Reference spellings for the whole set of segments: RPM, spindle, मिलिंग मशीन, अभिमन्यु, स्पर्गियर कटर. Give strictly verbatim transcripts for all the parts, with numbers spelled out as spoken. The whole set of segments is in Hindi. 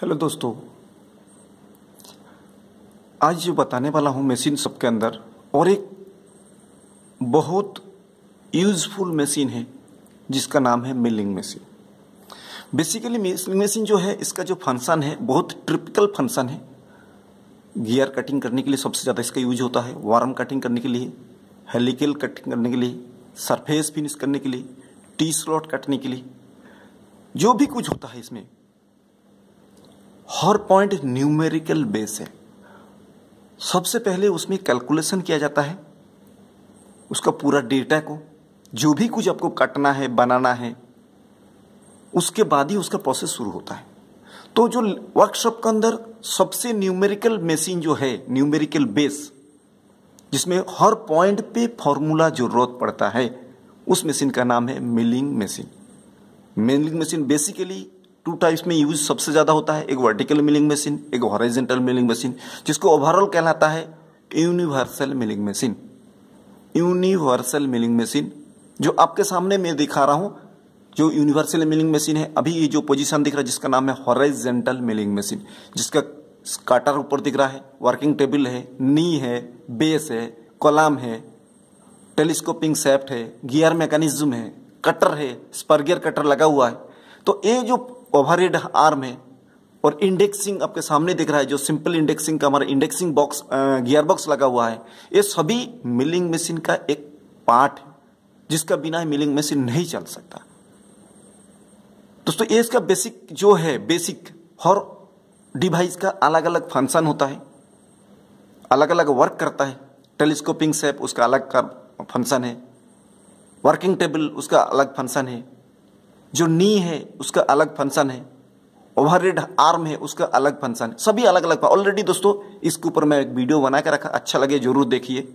हेलो दोस्तों, आज जो बताने वाला हूँ मशीन शॉप के अंदर और एक बहुत यूजफुल मशीन है जिसका नाम है मिलिंग मशीन। Basically मिलिंग मशीन जो है, इसका जो फंक्शन है बहुत ट्रिपिकल फंक्शन है। गियर कटिंग करने के लिए सबसे ज़्यादा इसका यूज होता है, वार्म कटिंग करने के लिए, हेलिकल कटिंग करने के लिए, सरफेस फिनिश करने के लिए, टी स्लॉट काटने के लिए, जो भी कुछ होता है इसमें हर पॉइंट न्यूमेरिकल बेस है। सबसे पहले उसमें कैलकुलेशन किया जाता है, उसका पूरा डेटा को, जो भी कुछ आपको काटना है, बनाना है, उसके बाद ही उसका प्रोसेस शुरू होता है। तो जो वर्कशॉप के अंदर सबसे न्यूमेरिकल मशीन जो है, न्यूमेरिकल बेस जिसमें हर पॉइंट पे फॉर्मूला जरूरत पड़ता है, उस मशीन का नाम है मिलिंग मशीन। मिलिंग मशीन basically two types में यूज सबसे ज़्यादा होता है, एक वर्टिकल मिलिंग मशीन, एक हॉरिजेंटल मिलिंग मशीन, जिसको ओवरऑल कहलाता है universal मिलिंग मशीन। Universal मिलिंग मशीन जो आपके सामने मैं दिखा रहा हूँ, जो यूनिवर्सल मिलिंग मशीन है, अभी ये जो पोजीशन दिख रहा है जिसका नाम है हॉरिजेंटल मिलिंग मशीन, जिसका काटर ऊपर दिख रहा है, वर्किंग टेबल है, नी है, बेस है, कॉलम है, टेलीस्कोपिंग सेफ्ट है, गियर मैकेनिज्म है, कटर है, स्पर्गियर कटर लगा हुआ है। तो ये जो ओवरहेड आर्म है और इंडेक्सिंग आपके सामने दिख रहा है, जो सिंपल इंडेक्सिंग का हमारा इंडेक्सिंग बॉक्स, गियर बॉक्स लगा हुआ है, ये सभी मिलिंग मशीन का एक पार्ट है, जिसका बिना मिलिंग मशीन नहीं चल सकता। दोस्तों, ये इसका बेसिक जो है, बेसिक हर डिवाइस का अलग अलग फंक्शन होता है, अलग अलग वर्क करता है। टेलीस्कोपिंग शेप उसका अलग का फंक्शन है, वर्किंग टेबल उसका अलग फंक्शन है, जो नी है उसका अलग फंक्शन है, ओवरहेड आर्म है उसका अलग फंक्शन है, सभी अलग अलग। ऑलरेडी दोस्तों इसके ऊपर मैं एक वीडियो बना के रखा, अच्छा लगे जरूर देखिए।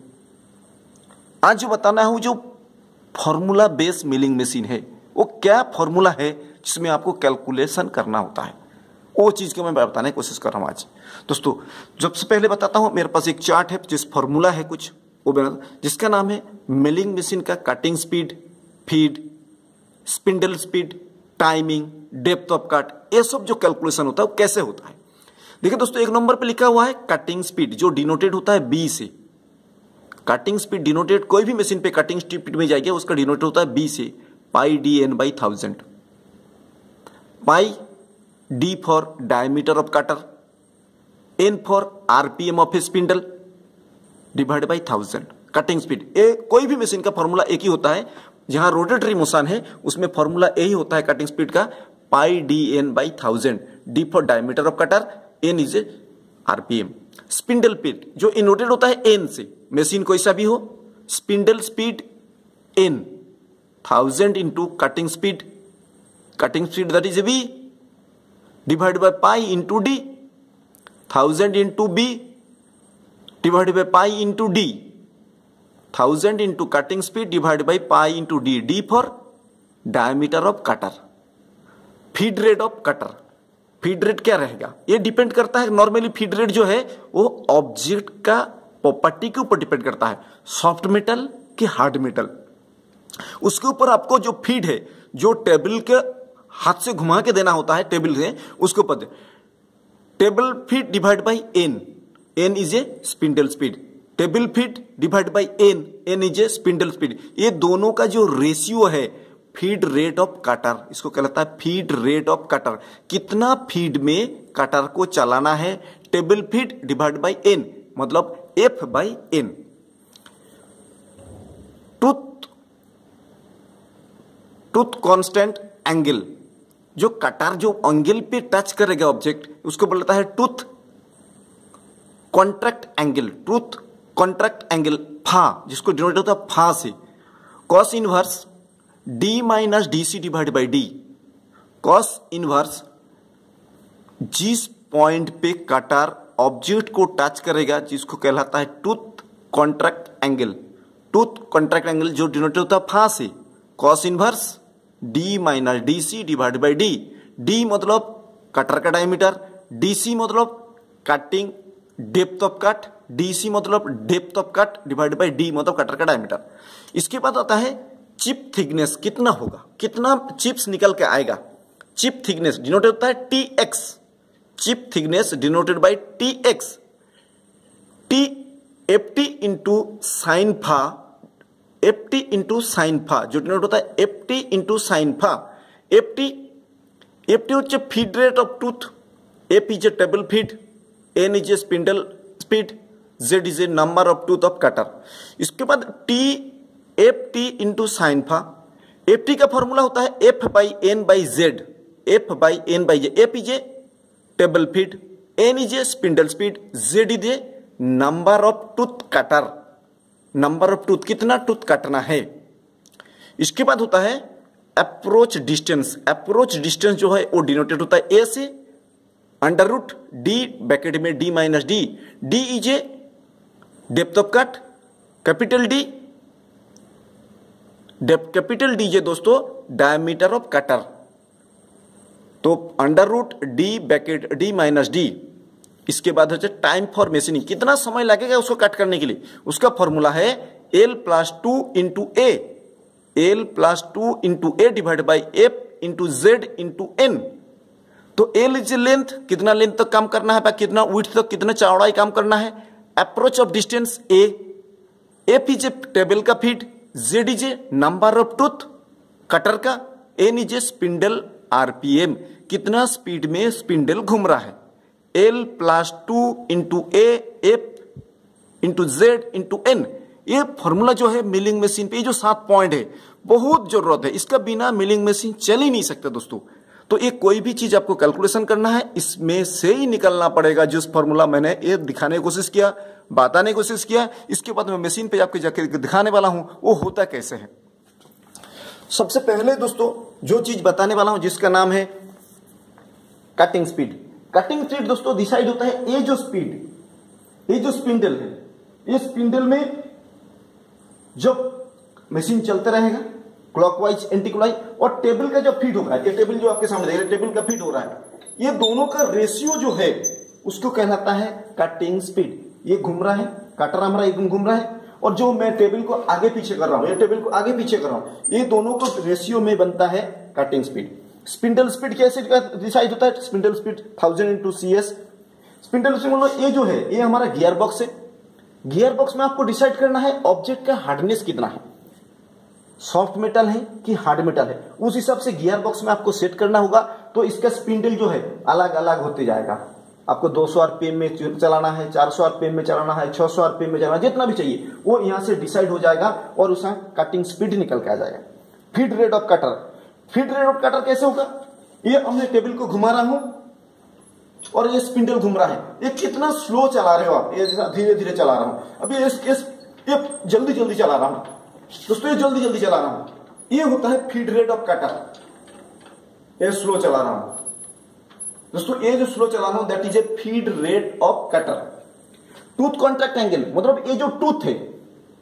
आज जो बताना है जो फॉर्मूला बेस मिलिंग मशीन है, वो क्या फॉर्मूला है जिसमें आपको कैलकुलेशन करना होता है, वो चीज़ को मैं बताने की कोशिश कर रहा हूँ आज। दोस्तों, सबसे पहले बताता हूँ, मेरे पास एक चार्ट है जिस फॉर्मूला है कुछ वो बना, जिसका नाम है मिलिंग मशीन का cutting speed, feed, spindle speed, timing, depth of cut, ये सब जो कैलकुलेशन होता है वो कैसे होता है। देखिए दोस्तों, एक नंबर पे लिखा हुआ है कटिंग स्पीड, जो डिनोटेड होता है बी से। कटिंग स्पीड डिनोटेड, कोई भी मशीन पे कटिंग स्पीड में जाएगी उसका डिनोटेड होता है बी से, pi D N by thousand. Pi D for diameter of cutter, N for RPM of spindle, divide by thousand cutting speed. ये कोई भी मशीन का फॉर्मूला एक ही होता है, जहां रोटेटरी मोशन है उसमें फॉर्मूला यही होता है कटिंग स्पीड का, pi D N by thousand. D for diameter of cutter, N is a RPM. Spindle speed जो इनोटेड होता है एन से, मशीन कोई सा भी हो, spindle speed N, thousand into cutting speed, cutting speed that is B, divide by pi into D, thousand into B, divide by pi into D, thousand into cutting speed, divide by pi into D. D for diameter of cutter, feed rate of cutter. Feed rate क्या रहेगा, ये डिपेंड करता है। नॉर्मली फीड रेट जो है वो ऑब्जेक्ट का प्रॉपर्टी के ऊपर डिपेंड करता है, सॉफ्ट मेटल कि हार्ड मेटल, उसके ऊपर आपको जो फीड है, जो टेबल के हाथ से घुमा के देना होता है टेबल से, उसके ऊपर table feed divide by N, N is a spindle speed, table feed divide by N, N is a spindle speed. ये दोनों का जो रेशियो है, फीड रेट ऑफ कटर, इसको कहलाता है फीड रेट ऑफ कटर, कितना फीड में कटर को चलाना है, table feed divide by N, मतलब F by N. Tooth tooth constant angle, जो कटर जो एंगल पे टच करेगा ऑब्जेक्ट, उसको बोलता है tooth contract angle, tooth contract angle phi, जिसको डिनोट होता है फा से। Cos inverse D minus D C divide by D, cos inverse जिस पॉइंट पे कटर ऑब्जेक्ट को टच करेगा जिसको कहलाता है tooth contract angle, tooth contract angle जो डिनोट होता है फा से। Cos inverse D minus D C divide by D, D मतलब कटर का डायमीटर, डी सी मतलब cutting depth of cut, DC मतलब depth of cut divide by D मतलब कटर का डायमीटर। इसके बाद आता है चिप थिकनेस, कितना होगा, कितना चिप्स निकल के आएगा। चिप थिकनेस डिनोट होता है T X, chip thickness denoted by Tx. T F T into sin phi, F T into sin phi जो डिनोट होता है F T into sin phi. F T F T होता है feed rate of tooth. F is a table feet, N is a spindle speed, Z is a number of tooth of cutter. इसके बाद T F T into sin phi. F T का फॉर्मूला होता है F by N by Z. F by N by Z. F is a table feet, N is a spindle speed, Z is a number of tooth cutter. Number of tooth कितना tooth काटना है. इसके बाद होता है approach distance. Approach distance जो है वो denoted होता है A से अंडर रूट डी ब्रैकेट में D minus D. D is a depth of cut. Capital D capital D जे दोस्तों डायमीटर ऑफ कटर. तो under root D bracket D minus D. इसके बाद होता है टाइम फॉर मशीनिंग, कितना समय लगेगा उसको कट करने के लिए. उसका फॉर्मूला है L plus two into A. L plus two into A divide by F into Z into N. तो एल इज लेंथ, कितना लेंथ तक काम करना है, कितना विड्थ तक, कितना चौड़ाई काम करना है. Approach of distance A. F is table का feed, Z is number of tooth cutter का, एन इज स्पिंडल आरपीएम, कितना स्पीड में स्पिंडल घूम रहा है. L plus two into A F into Z into N. ये फॉर्मूला जो है मिलिंग मशीन पे, ये जो सात पॉइंट है बहुत जरूरत है, इसका बिना मिलिंग मशीन चल ही नहीं सकता दोस्तों. तो ये कोई भी चीज आपको कैलकुलेशन करना है इसमें से ही निकलना पड़ेगा. जिस फॉर्मूला मैंने ये दिखाने की कोशिश किया, बताने की कोशिश किया, इसके बाद मैं मशीन पे आपके जाके दिखाने वाला हूं वो होता कैसे है. सबसे पहले दोस्तों जो चीज बताने वाला हूं जिसका नाम है कटिंग स्पीड. कटिंग स्पीड दोस्तों डिसाइड होता है ये जो स्पीड, ये जो स्पिंडल है, इस स्पिंडल में जब मशीन चलते रहेगा क्लॉकवाइज एंटीक्लॉकवाइज, और टेबल का जो फीड होगा, ये टेबल जो आपके सामने देख रहे हैं टेबल का फीड हो रहा है, ये दोनों का रेशियो जो है उसको कहलाता है कटिंग स्पीड. ये घूम रहा है कटर हमारा, ये घूम रहा है, और जो मैं टेबल को आगे पीछे कर रहा हूं, ये टेबल को आगे पीछे कर रहा हूं, ये दोनों को रेशियो में बनता है कटिंग स्पीड. स्पिंडल स्पीड कैसे डिसाइड होता है? Spindle speed thousand into C S. Spindle speed मतलब ये जो है ये हमारा गियर बॉक्स है. गियर बॉक्स में आपको डिसाइड करना है ऑब्जेक्ट का हार्डनेस कितना है, सॉफ्ट मेटल है कि हार्ड मेटल है, उस हिसाब से गियर बॉक्स में आपको सेट करना होगा. तो इसका स्पिंडल जो है अलग अलग होते जाएगा. आपको दो सौ आरपीएम में चलाना है, चार सौ आरपीएम में चलाना है, छह सौ आरपीएम में चलाना है, जितना भी चाहिए वो यहां से डिसाइड हो जाएगा और उसका कटिंग स्पीड निकल के आ जाएगा. Feed rate of cutter. Feed rate of cutter कैसे होगा? ये हमने टेबल को घुमा रहा हूं और ये स्पिंडल घूम रहा है, ये कितना स्लो चला रहे हो आप, ये धीरे धीरे चला रहा हूं, अब ये जल्दी जल्दी चला रहा हूं दोस्तों, ये जल्दी जल्दी चला रहा हूं, ये होता है फीड रेट ऑफ कटर. ये स्लो चला रहा हूं दोस्तों, ये जो स्लो चला रहा हूं that is a feed rate of cutter. Tooth contact angle मतलब ये जो टूथ है,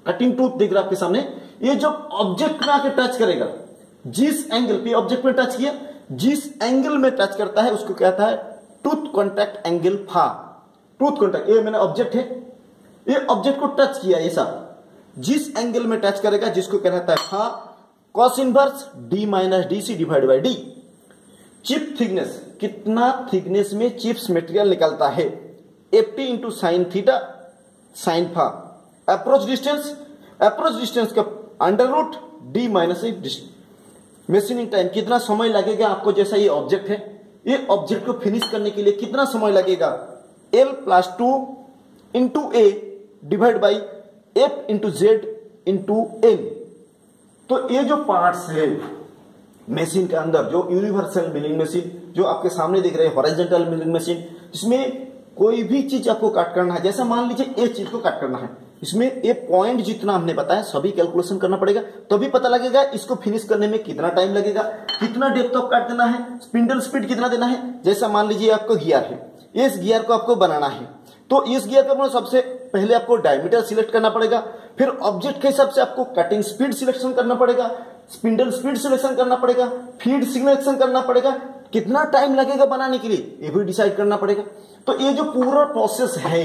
कटिंग टूथ दिख रहा है आपके सामने, ये जब ऑब्जेक्ट में आके टच करेगा, जिस एंगल पे ऑब्जेक्ट में टच किया, जिस एंगल में टच करता है उसको कहता है tooth contact angle phi. Tooth contact, ये मैंने ऑब्जेक्ट है, ये ऑब्जेक्ट को टच किया, ये सब जिस एंगल में टच करेगा जिसको कहलाता है phi. Cos inverse D minus D C divide by D. Chip thickness, कितना थिकनेस में चिप्स मटेरियल निकलता है, F T into sine theta sine phi. Approach distance, approach distance का under root D minus machining time, कितना समय लगेगा आपको, जैसा ये ऑब्जेक्ट है, ये ऑब्जेक्ट को फिनिश करने के लिए कितना समय लगेगा, L plus two into A divide by F into Z into N. तो ये जो पार्ट्स है मशीन के अंदर, जो यूनिवर्सल मिलिंग मशीन जो आपके सामने दिख रहे हैं हॉरिजॉन्टल मिलिंग मशीन, इसमें कोई भी चीज आपको काट करना है, जैसा मान लीजिए ये चीज को काट करना है, इसमें ये पॉइंट जितना हमने बताया सभी कैलकुलेशन करना पड़ेगा, तभी पता लगेगा इसको फिनिश करने में कितना टाइम लगेगा, कितना डेप्थ ऑफ कट देना है, स्पिंडल स्पीड कितना देना है. जैसा मान लीजिए आपको गियर है, इस गियर को आपको बनाना है, तो इस गियर का सबसे पहले आपको डायमीटर सिलेक्ट करना पड़ेगा, फिर ऑब्जेक्ट के हिसाब से आपको कटिंग स्पीड सिलेक्शन करना पड़ेगा, स्पिंडल स्पीड सिलेक्शन करना पड़ेगा, फीड सिलेक्शन करना पड़ेगा, कितना टाइम लगेगा बनाने के लिए ये भी डिसाइड करना पड़ेगा. तो ये जो पूरा प्रोसेस है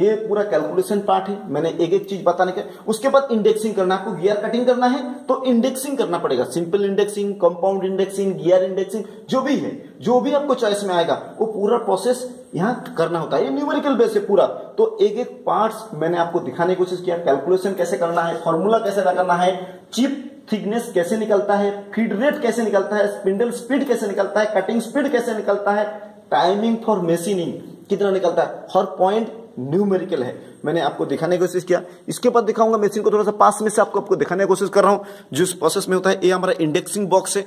ये पूरा कैलकुलेशन पार्ट है, मैंने एक एक चीज बताने के। उसके बाद इंडेक्सिंग करना, आपको गियर कटिंग करना है तो इंडेक्सिंग करना पड़ेगा, simple indexing, compound indexing, gear indexing, जो भी है, जो भी आपको चॉइस में आएगा वो पूरा प्रोसेस यहाँ करना होता है। ये न्यूमेरिकल बेस है पूरा, तो एक एक पार्ट्स मैंने आपको दिखाने की कोशिश किया, कैलकुलेशन कैसे करना है, फॉर्मूला कैसे करना है, चिप थिकनेस कैसे निकलता है, फीड रेट कैसे निकलता है, स्पिंडल स्पीड कैसे निकलता है, कटिंग स्पीड कैसे निकलता है, टाइमिंग फॉर मशीनिंग कितना निकलता है, हर पॉइंट न्यूमेरिकल है, मैंने आपको दिखाने की कोशिश किया। इसके बाद दिखाऊंगा मशीन को, थोड़ा सा पास में से आपको आपको दिखाने की कोशिश कर रहा हूँ जिस प्रोसेस में होता है। ये हमारा इंडेक्सिंग बॉक्स है,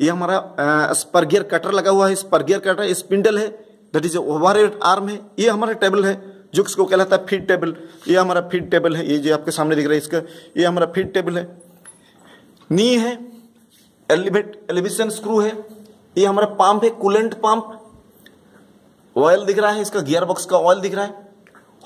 ये हमारा स्पर्गियर कटर लगा हुआ है, स्पर्गियर कटर स्पिंडल है, दैट इज ओवरहेड आर्म है, ये हमारा टेबल है जो इसको कहलाता है फीड टेबल, ये हमारा फीड टेबल है, ये जो आपके सामने दिख रहा है इसका, ये हमारा फीड टेबल है, नी है, एलिवेट एलिवेशन स्क्रू है, ये हमारा पंप है, कूलेंट पंप, ऑयल दिख रहा है इसका, गियर बॉक्स का ऑयल दिख रहा है,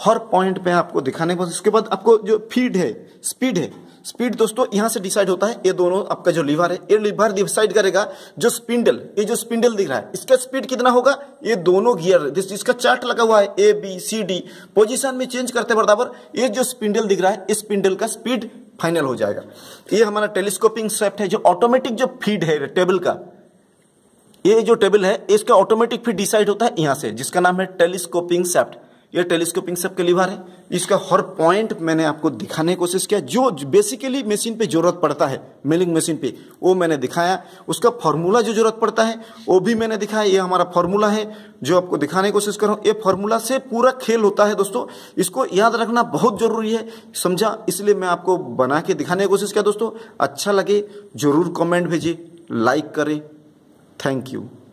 हर पॉइंट पे आपको दिखाने के बाद। इसके बाद आपको जो फीड है, स्पीड है, स्पीड दोस्तों यहाँ से डिसाइड होता है, ये दोनों आपका जो लीवर है, ये लीवर डिसाइड करेगा जो स्पिंडल, ये जो स्पिंडल दिख रहा है इसका स्पीड कितना होगा, ये दोनों गियर इसका चार्ट लगा हुआ है, A B C D position में चेंज करते बराबर ये जो स्पिंडल दिख रहा है इस स्पिंडल का स्पीड फाइनल हो जाएगा। ये हमारा टेलीस्कोपिंग शेफ्ट है जो ऑटोमेटिक जो फीड है टेबल का, ये जो टेबल है इसका ऑटोमेटिक फीड डिसाइड होता है यहाँ से, जिसका नाम है टेलीस्कोपिंग शेफ्ट, ये टेलीस्कोपिंग शेफ्ट के लीवर है, इसका हर पॉइंट मैंने आपको दिखाने की कोशिश किया जो बेसिकली मशीन पे जरूरत पड़ता है, मिलिंग मशीन पे, वो मैंने दिखाया। उसका फार्मूला जो जरूरत पड़ता है वो भी मैंने दिखाया, ये हमारा फार्मूला है जो आपको दिखाने की कोशिश कर रहा हूँ। ये फार्मूला से पूरा खेल होता है दोस्तों, इसको याद रखना बहुत जरूरी है, समझा, इसलिए मैं आपको बना के दिखाने की कोशिश किया दोस्तों। अच्छा लगे जरूर कॉमेंट भेजिए, लाइक करें, थैंक यू।